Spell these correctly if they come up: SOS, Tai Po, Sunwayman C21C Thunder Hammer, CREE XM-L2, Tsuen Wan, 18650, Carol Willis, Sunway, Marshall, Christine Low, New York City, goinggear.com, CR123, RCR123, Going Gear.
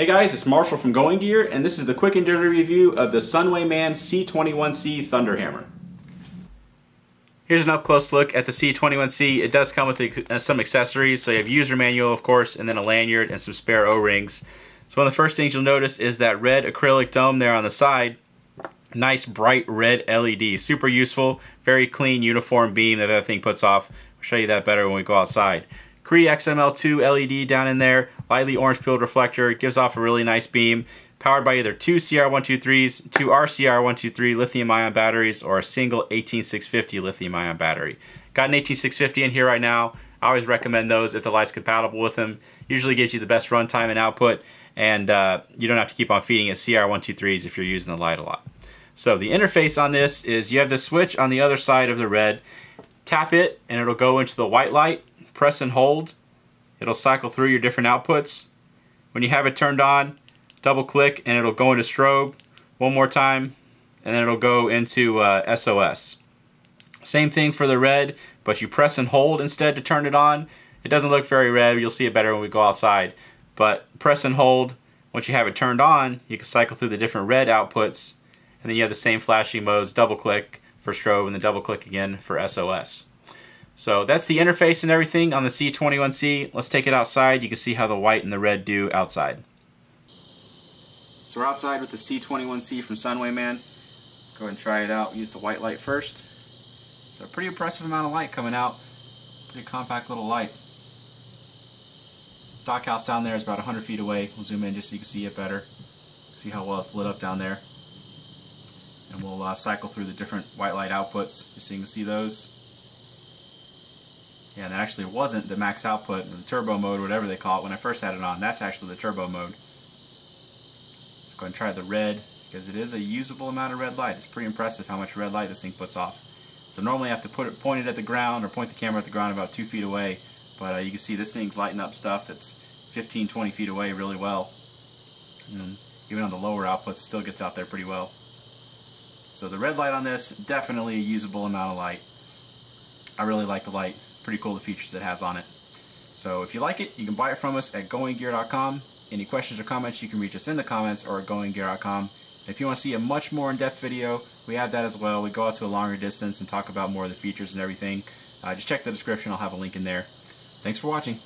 Hey guys, it's Marshall from Going Gear, and this is the quick and dirty review of the Sunwayman C21C Thunder Hammer. Here's an up-close look at the C21C. It does come with some accessories, so you have user manual, of course, and then a lanyard and some spare O-rings. So one of the first things you'll notice is that red acrylic dome there on the side. Nice bright red LED. Super useful, very clean uniform beam that thing puts off. I'll show you that better when we go outside. Cree XML2 LED down in there, lightly orange peeled reflector, gives off a really nice beam. Powered by either two CR123s, two RCR123 lithium-ion batteries, or a single 18650 lithium-ion battery. Got an 18650 in here right now. I always recommend those if the light's compatible with them. Usually gives you the best runtime and output, and you don't have to keep on feeding it CR123s if you're using the light a lot. So the interface on this is you have the switch on the other side of the red. Tap it and it'll go into the white light. Press and hold, it'll cycle through your different outputs. When you have it turned on, double click and it'll go into strobe one more time, and then it'll go into SOS. Same thing for the red, but you press and hold instead to turn it on. It doesn't look very red, you'll see it better when we go outside, but press and hold. Once you have it turned on, you can cycle through the different red outputs, and then you have the same flashing modes, double click for strobe and then double click again for SOS. So that's the interface and everything on the C21C. Let's take it outside. You can see how the white and the red do outside. So we're outside with the C21C from Sunwayman. Let's go ahead and try it out. Use the white light first. So a pretty impressive amount of light coming out. Pretty compact little light. Dock house down there is about 100 feet away. We'll zoom in just so you can see it better. See how well it's lit up down there. And we'll cycle through the different white light outputs just so you can see those. Yeah, and it actually wasn't the max output, the turbo mode, whatever they call it. When I first had it on, that's actually the turbo mode. Let's go ahead and try the red, because it is a usable amount of red light. It's pretty impressive how much red light this thing puts off. So normally I have to point it at the ground, or point the camera at the ground about 2 feet away. But you can see this thing's lighting up stuff that's 15, 20 feet away really well. And even on the lower outputs, it still gets out there pretty well. So the red light on this, definitely a usable amount of light. I really like the light. Pretty cool the features it has on it. So if you like it, you can buy it from us at goinggear.com. Any questions or comments, you can reach us in the comments or at goinggear.com. If you want to see a much more in-depth video, we have that as well. We go out to a longer distance and talk about more of the features and everything. Just check the description. I'll have a link in there. Thanks for watching.